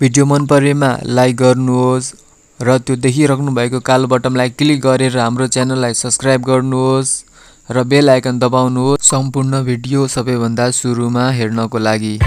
Video मन परेमा like गर्नुहोस् र त्यो देखिराख्नु भएको कालो बटनलाई क्लिक गरेर हाम्रो च्यानललाई सब्स्क्राइब गर्नुहोस् र बेल आइकन दबाउनुहोस्। सम्पूर्ण भिडियो सबैभन्दा सुरुमा हेर्नको लागि।